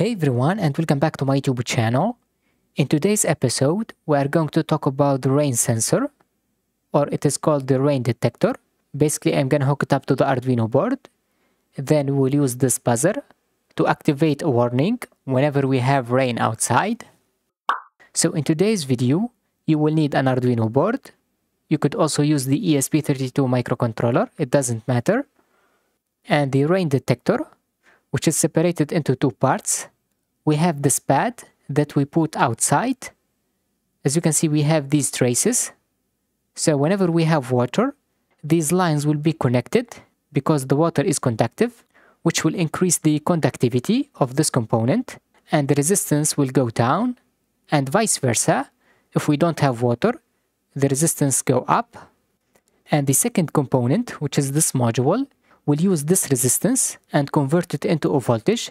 Hey everyone, and welcome back to my YouTube channel. In today's episode, we are going to talk about the rain sensor, or it is called the rain detector. Basically, I'm gonna hook it up to the Arduino board. Then we'll use this buzzer to activate a warning whenever we have rain outside. So in today's video, you will need an Arduino board. You could also use the ESP32 microcontroller, it doesn't matter. And the rain detector, which is separated into two parts. We have this pad that we put outside. As you can see, we have these traces. So whenever we have water, these lines will be connected because the water is conductive, which will increase the conductivity of this component and the resistance will go down, and vice versa. If we don't have water, the resistance go up. And the second component, which is this module, we'll use this resistance and convert it into a voltage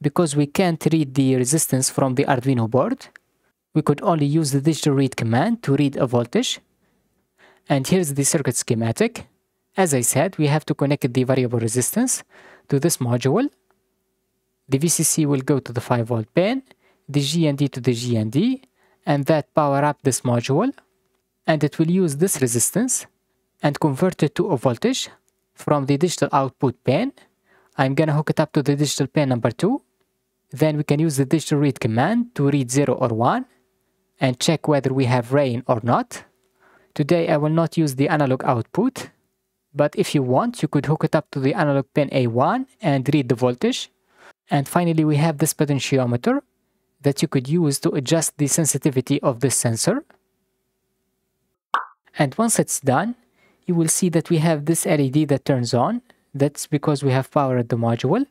because we can't read the resistance from the Arduino board. We could only use the digitalRead command to read a voltage. And here's the circuit schematic. As I said, we have to connect the variable resistance to this module. The VCC will go to the 5V pin, the GND to the GND, and that power up this module. And it will use this resistance and convert it to a voltage from the digital output pin. I'm gonna hook it up to the digital pin number 2. Then we can use the digital read command to read 0 or 1 and check whether we have rain or not. Today I will not use the analog output, but if you want, you could hook it up to the analog pin A1 and read the voltage. And finally, we have this potentiometer that you could use to adjust the sensitivity of this sensor. And once it's done, you will see that we have this LED that turns on. That's because we have powered the module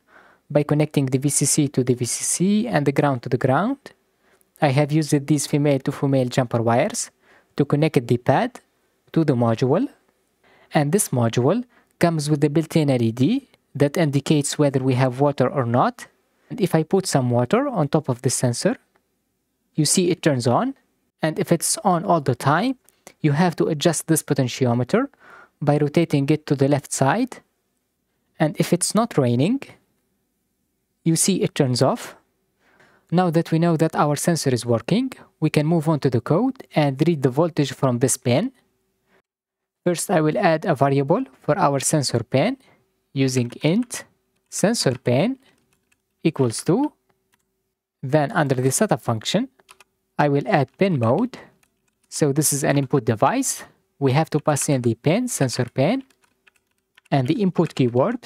by connecting the VCC to the VCC and the ground to the ground. I have used these female-to-female jumper wires to connect the pad to the module. And this module comes with a built-in LED that indicates whether we have water or not. And if I put some water on top of the sensor, you see it turns on. And if it's on all the time, you have to adjust this potentiometer by rotating it to the left side. And if it's not raining, you see it turns off. Now that we know that our sensor is working, we can move on to the code and read the voltage from this pin. First, I will add a variable for our sensor pin using int sensor pin equals to. Then under the setup function, I will add pinMode. So this is an input device. We have to pass in the pin, sensor pin, and the input keyword.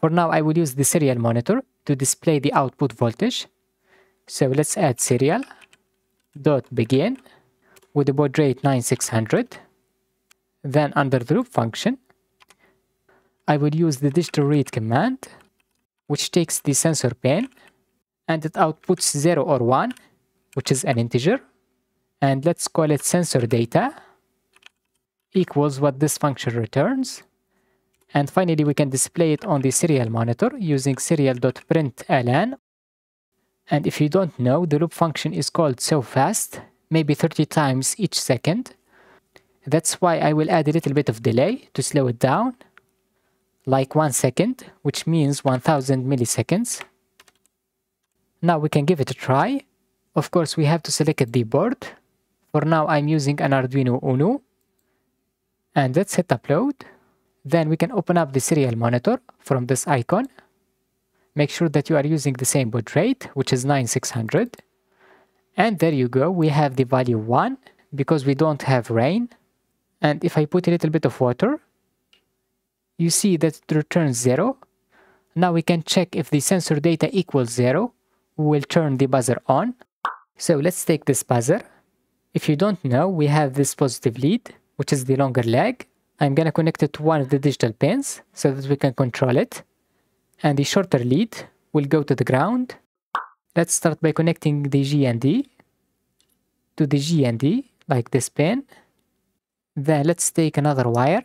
For now, I will use the serial monitor to display the output voltage. So let's add serial.begin with the baud rate 9600. Then under the loop function, I will use the digitalRead command, which takes the sensor pin and it outputs 0 or 1, which is an integer. And let's call it sensor data equals what this function returns. And finally, we can display it on the serial monitor using serial.println. And if you don't know, the loop function is called so fast, maybe 30 times each second. That's why I will add a little bit of delay to slow it down, like 1 second, which means 1000 milliseconds. Now we can give it a try. Of course, we have to select the board. For now, I'm using an Arduino Uno. And let's hit upload. Then we can open up the serial monitor from this icon. Make sure that you are using the same baud rate, which is 9600. And there you go, we have the value 1 because we don't have rain. And if I put a little bit of water, you see that it returns 0. Now we can check if the sensor data equals 0. We will turn the buzzer on. So let's take this buzzer. If you don't know, we have this positive lead, which is the longer leg. I'm gonna connect it to one of the digital pins so that we can control it. And the shorter lead will go to the ground. Let's start by connecting the GND to the GND, like this pin. Then let's take another wire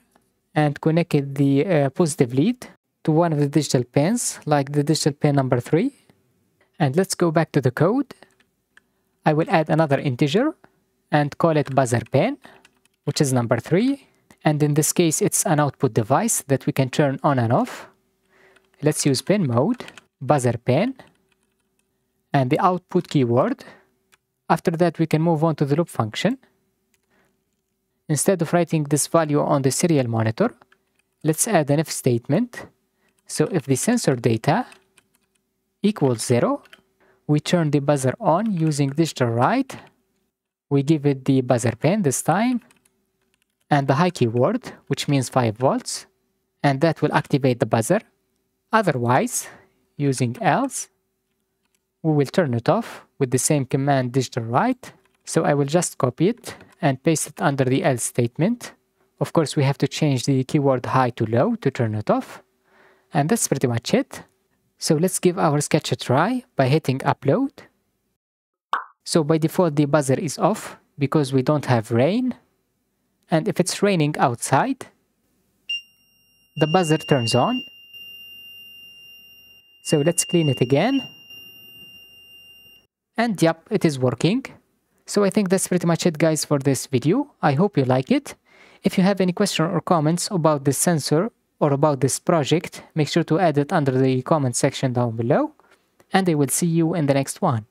and connect the positive lead to one of the digital pins, like the digital pin number 3. And let's go back to the code. I will add another integer and call it buzzer pin, which is number 3. And in this case, it's an output device that we can turn on and off. Let's use pin mode, buzzer pin. and the output keyword. After that, we can move on to the loop function. Instead of writing this value on the serial monitor, let's add an if statement. So if the sensor data equals 0, we turn the buzzer on using digitalWrite. We give it the buzzer pin this time and the high keyword, which means 5 volts, and that will activate the buzzer. Otherwise, using else, we will turn it off with the same command digitalWrite. So I will just copy it and paste it under the else statement. Of course, we have to change the keyword high to low to turn it off. And that's pretty much it. So let's give our sketch a try by hitting upload. So by default, the buzzer is off because we don't have rain. And if it's raining outside, the buzzer turns on. So let's clean it again. And yep, it is working. So I think that's pretty much it, guys, for this video. I hope you like it. If you have any question or comments about this sensor or about this project, make sure to add it under the comment section down below. And I will see you in the next one.